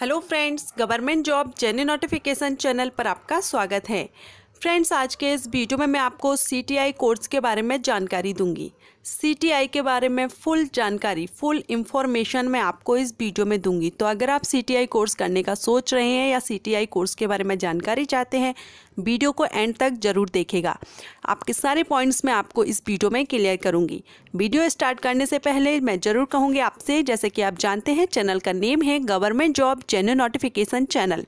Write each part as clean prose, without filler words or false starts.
Hello friends, government job general notification channel पर आपका स्वागत है। फ्रेंड्स, आज के इस वीडियो में मैं आपको CTI कोर्स के बारे में जानकारी दूंगी। CTI के बारे में फुल जानकारी, फुल इंफॉर्मेशन मैं आपको इस वीडियो में दूंगी। तो अगर आप CTI कोर्स करने का सोच रहे हैं या CTI कोर्स के बारे में जानकारी चाहते हैं, वीडियो को एंड तक जरूर देखिएगा। आपके सारे पॉइंट्स मैं आपको इस वीडियो में क्लियर करूँगी। वीडियो स्टार्ट करने से पहले मैं ज़रूर कहूँगी आपसे, जैसे कि आप जानते हैं चैनल का नेम है government job general notification channel.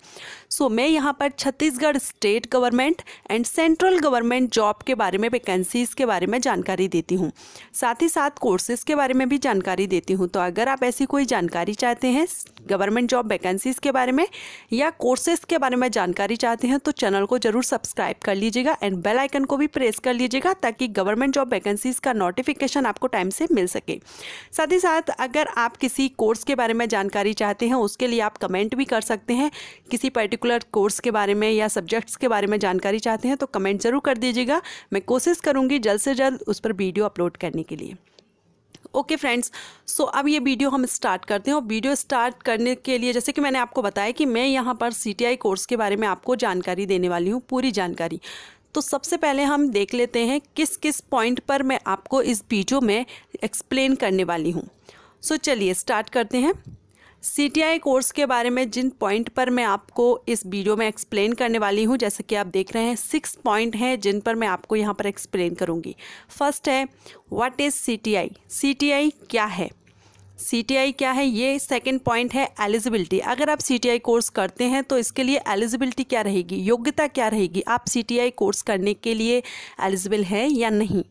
So मैं यहाँ पर Chhattisgarh state government and central government job के बारे में, वैकेंसीज़ के बारे में जानकारी देती हूँ, साथ ही साथ कोर्सेज़ के बारे में भी जानकारी देती हूँ। तो अगर आप ऐसी कोई जानकारी चाहते हैं गवर्नमेंट जॉब वैकेंसीज़ के बारे में या कोर्सेज़ के बारे में जानकारी चाहते हैं, तो चैनल को ज़रूर सब्सक्राइब कर लीजिएगा एंड बेल आइकन को भी प्रेस कर लीजिएगा, ताकि गवर्नमेंट जॉब वैकेंसीज़ का नोटिफिकेशन आपको टाइम से मिल सके। साथ ही साथ अगर आप किसी कोर्स के बारे में जानकारी चाहते हैं, उसके लिए आप कमेंट भी कर सकते हैं। किसी पर्टिकुलर कोर्स के बारे में या सब्जेक्ट्स के बारे में जानकारी चाहते हैं तो कमेंट ज़रूर कर दीजिएगा। मैं कोशिश करूँगी जल्द से जल्द उस पर वीडियो अपलोड करने के लिए। ओके फ्रेंड्स, सो अब ये वीडियो हम स्टार्ट करते हैं। और वीडियो स्टार्ट करने के लिए, जैसे कि मैंने आपको बताया कि मैं यहाँ पर CTI कोर्स के बारे में आपको जानकारी देने वाली हूँ, पूरी जानकारी। तो सबसे पहले हम देख लेते हैं किस किस पॉइंट पर मैं आपको इस वीडियो में एक्सप्लेन करने वाली हूँ। सो चलिए स्टार्ट करते हैं। CTI कोर्स के बारे में जिन पॉइंट पर मैं आपको इस वीडियो में एक्सप्लेन करने वाली हूं, जैसे कि आप देख रहे हैं 6 पॉइंट हैं जिन पर मैं आपको यहां पर एक्सप्लेन करूंगी। फर्स्ट है व्हाट इज़ CTI, CTI क्या है, CTI क्या है ये। सेकंड पॉइंट है एलिजिबिलिटी। अगर आप CTI कोर्स करते हैं तो इसके लिए एलिजिबिलिटी क्या रहेगी, योग्यता क्या रहेगी, आप CTI कोर्स करने के लिए एलिजिबल हैं या नहीं।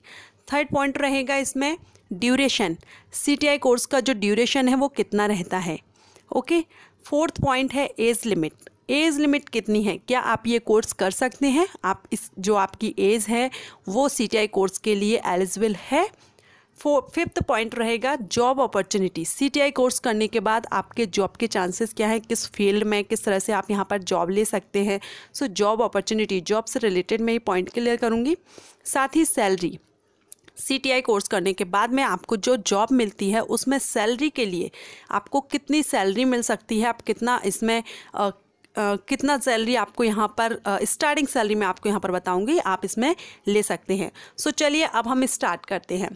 थर्ड पॉइंट रहेगा इसमें ड्यूरेशन, CTI कोर्स का जो ड्यूरेशन है वो कितना रहता है। ओके, फोर्थ पॉइंट है एज लिमिट, एज लिमिट कितनी है, क्या आप ये कोर्स कर सकते हैं, आप इस जो आपकी एज है वो CTI कोर्स के लिए एलिजिबल है। फिफ्थ पॉइंट रहेगा जॉब अपॉर्चुनिटी, CTI कोर्स करने के बाद आपके जॉब के चांसेस क्या हैं, किस फील्ड में किस तरह से आप यहाँ पर जॉब ले सकते हैं। सो जॉब अपॉर्चुनिटी, जॉब से रिलेटेड मैं ये पॉइंट क्लियर करूँगी। साथ ही सैलरी, CTI कोर्स करने के बाद में आपको जो जॉब मिलती है उसमें सैलरी के लिए आपको कितनी सैलरी मिल सकती है, आप कितना इसमें कितना सैलरी आपको यहाँ पर स्टार्टिंग सैलरी मैं आपको यहाँ पर बताऊँगी, आप इसमें ले सकते हैं। सो चलिए अब हम स्टार्ट करते हैं।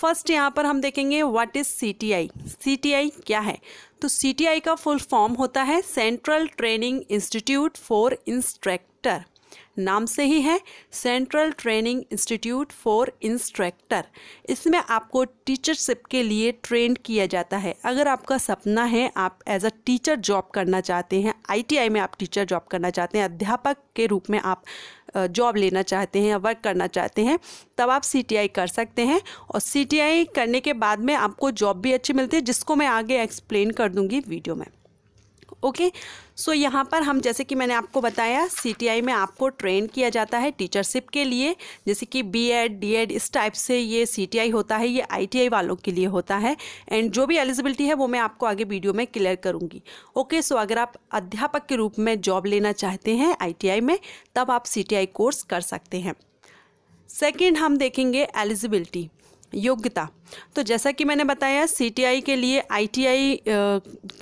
फर्स्ट यहाँ पर हम देखेंगे व्हाट इज़ CTI, CTI क्या है। तो CTI का फुल फॉर्म होता है central training institute for instructor, नाम से ही है central training institute for instructor. इसमें आपको टीचरशिप के लिए ट्रेन किया जाता है। अगर आपका सपना है आप एज अ टीचर जॉब करना चाहते हैं, ITI में आप टीचर जॉब करना चाहते हैं, अध्यापक के रूप में आप जॉब लेना चाहते हैं या वर्क करना चाहते हैं, तब आप CTI कर सकते हैं। और CTI करने के बाद में आपको जॉब भी अच्छी मिलती है, जिसको मैं आगे एक्सप्लेन कर दूँगी वीडियो में। ओके, सो यहाँ पर हम, जैसे कि मैंने आपको बताया, CTI में आपको ट्रेन किया जाता है टीचरशिप के लिए, जैसे कि BEd DEd इस टाइप से ये CTI होता है, ये ITI वालों के लिए होता है। एंड जो भी एलिजिबिलिटी है वो मैं आपको आगे वीडियो में क्लियर करूँगी। ओके, सो अगर आप अध्यापक के रूप में जॉब लेना चाहते हैं ITI में, तब आप CTI कोर्स कर सकते हैं। सेकेंड हम देखेंगे एलिजिबिलिटी, योग्यता। तो जैसा कि मैंने बताया CTI के लिए ITI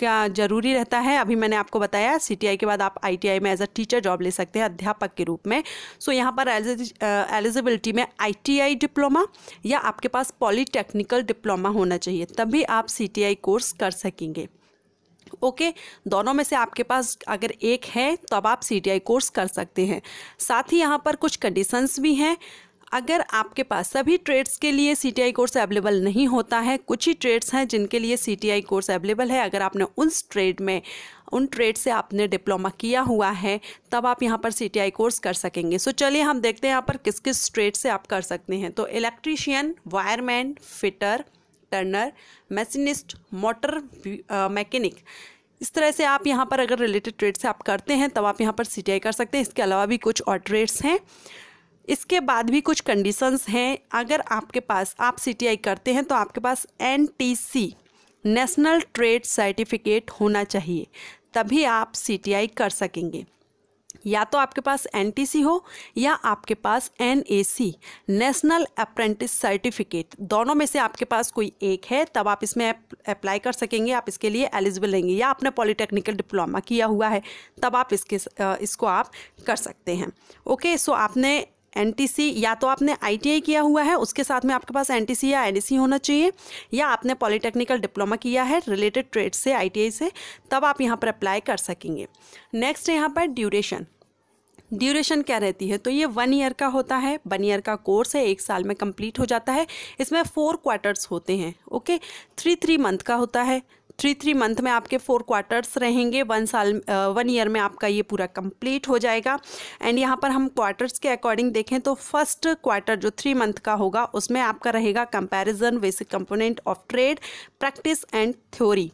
का ज़रूरी रहता है। अभी मैंने आपको बताया CTI के बाद आप ITI में एज अ टीचर जॉब ले सकते हैं अध्यापक के रूप में। सो यहाँ पर एलिजिबिलिटी में ITI डिप्लोमा या आपके पास पॉलीटेक्निकल डिप्लोमा होना चाहिए, तभी आप CTI कोर्स कर सकेंगे। ओके, दोनों में से आपके पास अगर एक है तो आप CTI कोर्स कर सकते हैं। साथ ही यहाँ पर कुछ कंडीशंस भी हैं। अगर आपके पास सभी ट्रेड्स के लिए CTI कोर्स अवेलेबल नहीं होता है, कुछ ही ट्रेड्स हैं जिनके लिए CTI कोर्स अवेलेबल है, अगर आपने उन ट्रेड से आपने डिप्लोमा किया हुआ है, तब आप यहाँ पर CTI कोर्स कर सकेंगे। सो चलिए हम देखते हैं यहाँ पर किस किस ट्रेड से आप कर सकते हैं। तो electrician, wireman, fitter, turner, machinist, motor mechanic, इस तरह से आप यहाँ पर अगर रिलेटेड ट्रेड से आप करते हैं तब आप यहाँ पर CTI कर सकते हैं। इसके अलावा भी कुछ और ट्रेड्स हैं। इसके बाद भी कुछ कंडीशंस हैं। अगर आपके पास, आप CTI करते हैं तो आपके पास NTC नेशनल ट्रेड सर्टिफिकेट होना चाहिए, तभी आप CTI कर सकेंगे। या तो आपके पास एनटीसी हो या आपके पास एनएसी नेशनल अप्रेंटिस सर्टिफिकेट, दोनों में से आपके पास कोई एक है तब आप इसमें अप्लाई कर सकेंगे, आप इसके लिए एलिजिबल रहेंगे। या आपने पॉलिटेक्निकल डिप्लोमा किया हुआ है तब आप इसको आप कर सकते हैं। ओके, सो आपने एनटीसी या तो आपने आईटीआई किया हुआ है उसके साथ में आपके पास एनटीसी या एनएसी होना चाहिए, या आपने पॉलिटेक्निकल डिप्लोमा किया है रिलेटेड ट्रेड से आईटीआई से, तब आप यहाँ पर अप्लाई कर सकेंगे। नेक्स्ट यहाँ पर ड्यूरेशन क्या रहती है, तो ये 1 ईयर का होता है, 1 ईयर का कोर्स है, 1 साल में कंप्लीट हो जाता है। इसमें 4 क्वार्टर्स होते हैं। ओके, 3 मंथ का होता है, 3 मंथ में आपके 4 क्वार्टर्स रहेंगे। 1 ईयर में आपका ये पूरा कंप्लीट हो जाएगा। एंड यहाँ पर हम क्वार्टर्स के अकॉर्डिंग देखें तो फर्स्ट क्वार्टर जो 3 मंथ का होगा उसमें आपका रहेगा comparison, basic component of trade, practice and theory.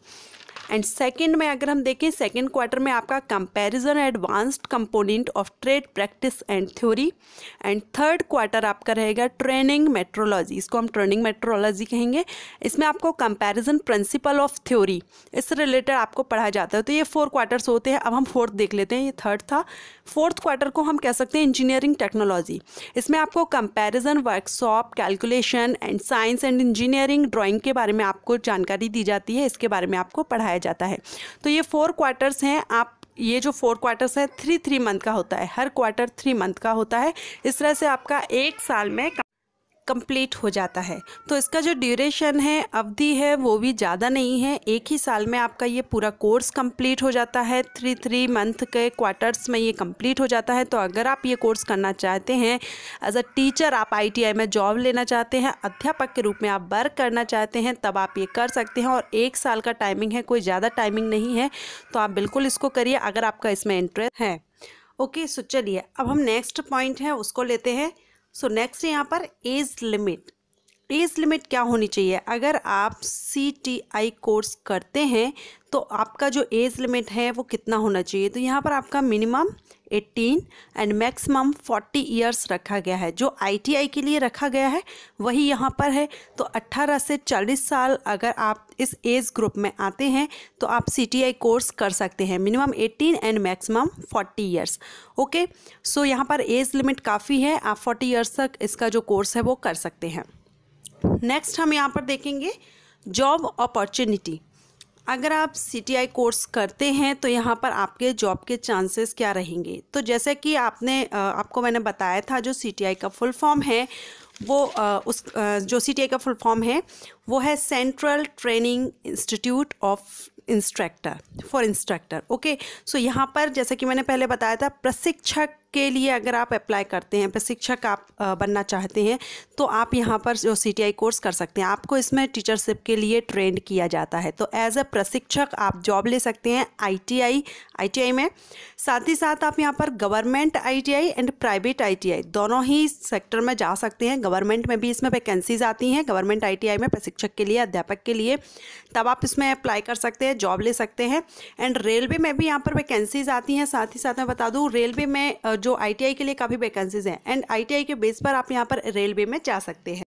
And second में अगर हम देखें, सेकेंड क्वार्टर में आपका comparison, advanced component of trade, practice and theory. And third quarter आपका रहेगा ट्रेनिंग मेट्रोलॉजी, इसको हम ट्रेनिंग मेट्रोलॉजी कहेंगे। इसमें आपको कंपैरिजन, प्रिंसिपल ऑफ थ्योरी, इससे रिलेटेड आपको पढ़ाया जाता है। तो ये 4 क्वार्टर्स होते हैं। अब हम फोर्थ देख लेते हैं, ये थर्ड था। फोर्थ क्वार्टर को हम कह सकते हैं इंजीनियरिंग टेक्नोलॉजी। इसमें आपको comparison, workshop, calculation and science and engineering, drawing के बारे में आपको जानकारी दी जाती है, इसके बारे में आपको पढ़ाया जाता है। तो ये 4 क्वार्टर्स हैं। आप ये जो 4 क्वार्टर्स हैं 3 मंथ का होता है, हर क्वार्टर 3 मंथ का होता है। इस तरह से आपका 1 साल में कंप्लीट हो जाता है। तो इसका जो ड्यूरेशन है, अवधि है, वो भी ज़्यादा नहीं है। 1 ही साल में आपका ये पूरा कोर्स कंप्लीट हो जाता है। 3 मंथ के क्वार्टर्स में ये कंप्लीट हो जाता है। तो अगर आप ये कोर्स करना चाहते हैं, एज अ टीचर आप आईटीआई में जॉब लेना चाहते हैं, अध्यापक के रूप में आप वर्क करना चाहते हैं, तब आप ये कर सकते हैं। और 1 साल का टाइमिंग है, कोई ज़्यादा टाइमिंग नहीं है। तो आप बिल्कुल इसको करिए अगर आपका इसमें इंटरेस्ट है। ओके, सो चलिए अब हम नेक्स्ट पॉइंट है उसको लेते हैं। सो नेक्स्ट यहाँ पर एज लिमिट क्या होनी चाहिए। अगर आप CTI कोर्स करते हैं तो आपका जो एज लिमिट है वो कितना होना चाहिए। तो यहाँ पर आपका मिनिमम 18 एंड मैक्सिमम 40 ईयर्स रखा गया है। जो ITI के लिए रखा गया है वही यहाँ पर है। तो 18 से 40 साल अगर आप इस एज ग्रुप में आते हैं तो आप CTI कोर्स कर सकते हैं, minimum 18 and maximum 40 years. Okay, so यहाँ पर एज लिमिट काफ़ी है, आप 40 ईयर्स तक इसका जो कोर्स है वो कर सकते हैं। नेक्स्ट हम यहाँ पर देखेंगे जॉब अपॉर्चुनिटी। अगर आप CTI कोर्स करते हैं तो यहाँ पर आपके जॉब के चांसेस क्या रहेंगे। तो जैसे कि आपको मैंने बताया था, जो CTI का फुल फॉर्म है वो है central training institute of instructor. Okay, so यहाँ पर जैसे कि मैंने पहले बताया था, प्रशिक्षक के लिए अगर आप अप्लाई करते हैं, प्रशिक्षक आप बनना चाहते हैं, तो आप यहाँ पर जो CTI कोर्स कर सकते हैं। आपको इसमें टीचरशिप के लिए ट्रेंड किया जाता है। तो एज अ प्रशिक्षक आप जॉब ले सकते हैं ITI में। साथ ही साथ आप यहाँ पर government ITI and private ITI दोनों ही सेक्टर में जा सकते हैं। गवर्नमेंट में भी इसमें वैकेंसीज आती हैं, गवर्नमेंट ITI में प्रशिक्षक के लिए, अध्यापक के लिए, तब आप इसमें अप्लाई कर सकते हैं, जॉब ले सकते हैं। एंड रेलवे में भी यहाँ पर वैकेंसीज आती हैं। साथ ही साथ मैं बता दूँ, रेलवे में जो ITI के लिए काफ़ी वैकेंसीज हैं एंड ITI के बेस पर आप यहाँ पर रेलवे में जा सकते हैं।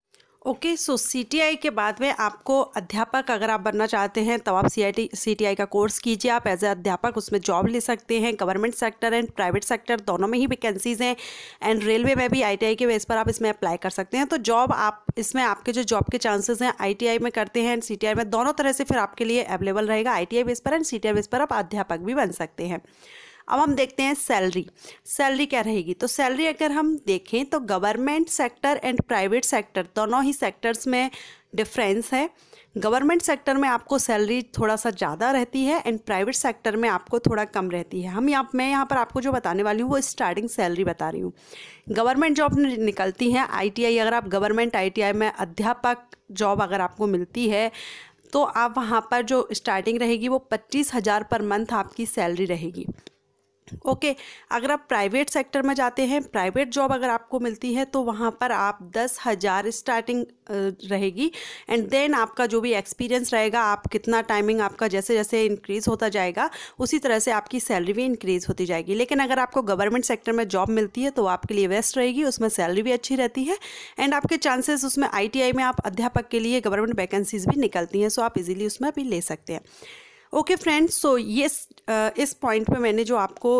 ओके, सो CTI के बाद में आपको अध्यापक अगर आप बनना चाहते हैं तो आप CTI का कोर्स कीजिए, आप एज ए अध्यापक उसमें जॉब ले सकते हैं। Government sector and private sector दोनों में ही वैकेंसीज हैं एंड रेलवे में भी ITI के बेस पर आप इसमें अप्लाई कर सकते हैं। तो जॉब आप इसमें आपके जो जॉब के चांसेस हैं ITI में करते हैं एंड CTI में, दोनों तरह से फिर आपके लिए अवेलेबल रहेगा। ITI बेस पर एंड CTI बेस पर आप अध्यापक भी बन सकते हैं। अब हम देखते हैं सैलरी क्या रहेगी। तो सैलरी अगर हम देखें तो government sector and private sector दोनों ही सेक्टर्स में डिफरेंस है। गवर्नमेंट सेक्टर में आपको सैलरी थोड़ा सा ज़्यादा रहती है एंड प्राइवेट सेक्टर में आपको थोड़ा कम रहती है। मैं यहाँ पर आपको जो बताने वाली हूँ वो स्टार्टिंग सैलरी बता रही हूँ। गवर्नमेंट जॉब निकलती है ITI, अगर आप गवर्नमेंट ITI में अध्यापक जॉब अगर आपको मिलती है तो आप वहाँ पर जो स्टार्टिंग रहेगी वो 25,000 पर मंथ आपकी सैलरी रहेगी। ओके, अगर आप प्राइवेट सेक्टर में जाते हैं, प्राइवेट जॉब अगर आपको मिलती है तो वहाँ पर आप 10,000 स्टार्टिंग रहेगी। एंड देन आपका जो भी एक्सपीरियंस रहेगा, आप कितना टाइमिंग आपका जैसे जैसे इंक्रीज़ होता जाएगा उसी तरह से आपकी सैलरी भी इंक्रीज़ होती जाएगी। लेकिन अगर आपको गवर्नमेंट सेक्टर में जॉब मिलती है तो आपके लिए बेस्ट रहेगी, उसमें सैलरी भी अच्छी रहती है एंड आपके चांसेस उसमें ITI में आप अध्यापक के लिए गवर्नमेंट वैकेंसीज भी निकलती हैं, सो आप इजीली उसमें भी ले सकते हैं। ओके फ्रेंड्स, सो ये इस पॉइंट पे मैंने जो आपको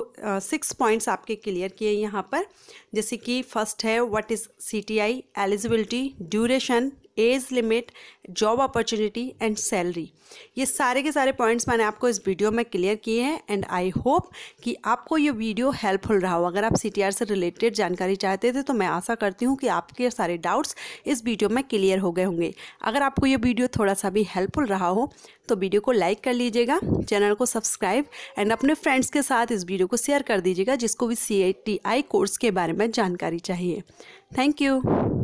6 पॉइंट्स आपके क्लियर किए यहाँ पर, जैसे कि फर्स्ट है what is CTI, eligibility, duration, age limit, job opportunity and salary. ये सारे के सारे पॉइंट्स मैंने आपको इस वीडियो में क्लियर किए हैं एंड आई होप कि आपको ये वीडियो हेल्पफुल रहा हो। अगर आप सीटीआर से रिलेटेड जानकारी चाहते थे तो मैं आशा करती हूँ कि आपके सारे डाउट्स इस वीडियो में क्लियर हो गए होंगे। अगर आपको ये वीडियो थोड़ा सा भी हेल्पफुल रहा हो तो वीडियो को लाइक कर लीजिएगा, चैनल को सब्सक्राइब एंड अपने फ्रेंड्स के साथ इस वीडियो को शेयर कर दीजिएगा जिसको भी CTI कोर्स के बारे में जानकारी चाहिए। Thank you.